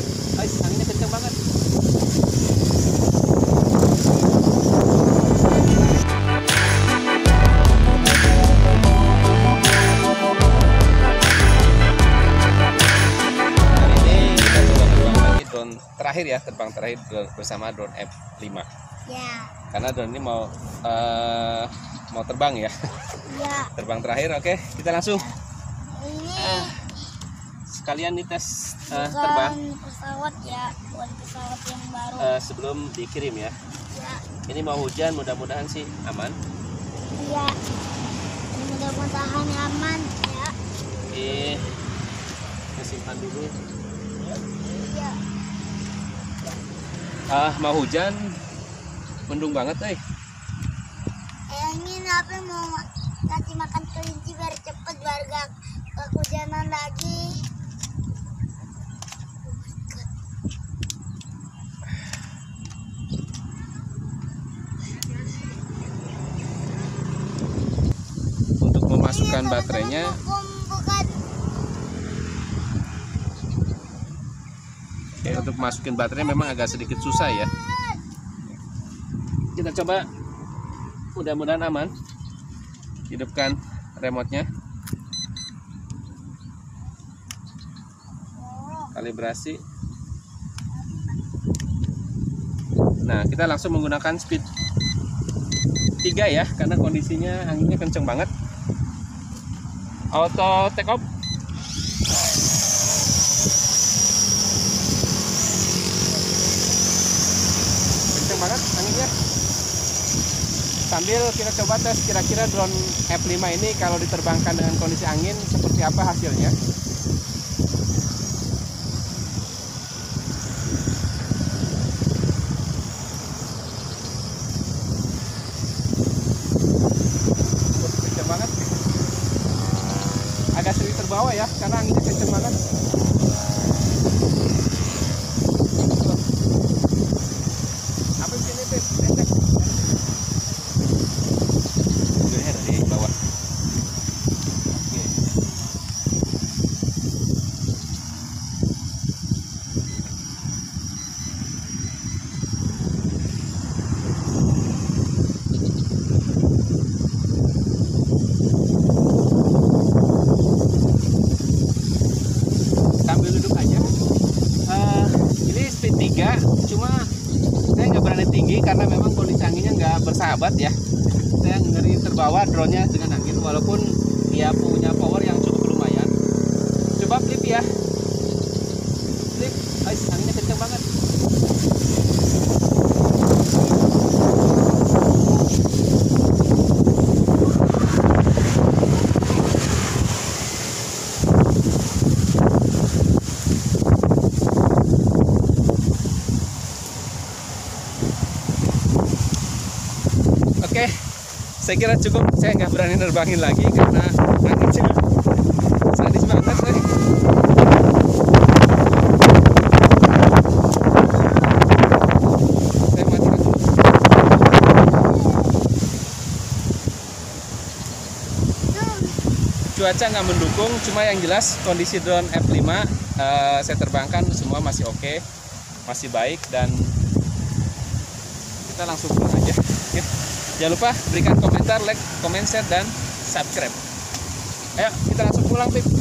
balik. Guys, anginnya kenceng banget. Hari ini kita coba terbang lagi drone terakhir ya, terbang terakhir bersama drone F5. Ya. Karena drone ini mau terbang ya. Ya. Terbang terakhir, oke. Kita langsung. Sekalian nih tes terbang pesawat ya, buat pesawat yang baru sebelum dikirim ya. Ya. Ini mau hujan, mudah-mudahan sih aman. Iya. Mudah-mudahan aman ya. Oke, simpan dulu. Iya. Mau hujan, mendung banget, eh. Ini apa mau kasih makan kelinci biar cepet warga kehujanan lagi. Untuk memasukkan baterainya. Oke, untuk masukin baterai memang agak sedikit susah ya. Kita coba, mudah-mudahan aman. Hidupkan remote-nya. Kalibrasi. Nah, kita langsung menggunakan speed 3 ya, karena kondisinya anginnya kenceng banget. Auto take off. Kenceng banget anginnya. Sambil kita coba tes kira-kira drone F5 ini kalau diterbangkan dengan kondisi angin seperti apa hasilnya. Kenceng banget. Agak sedikit terbawa ya karena anginnya kenceng banget. Cuma saya nggak berani tinggi karena memang kondisi anginnya nggak bersahabat ya. Saya ngeri terbawa drone-nya dengan angin, walaupun dia punya power yang cukup lumayan. Coba flip ya, flip. Guys, anginnya kenceng banget. Oke, saya kira cukup. Saya nggak berani nerbangin lagi karena anginnya sadis banget nih. Saya matikan dulu. Cuaca nggak mendukung, cuma yang jelas kondisi drone F5 saya terbangkan semua masih oke, masih baik, dan kita langsung pulang aja. Jangan lupa berikan komentar, like, comment, share, dan subscribe. Ayo kita langsung pulang, Pip.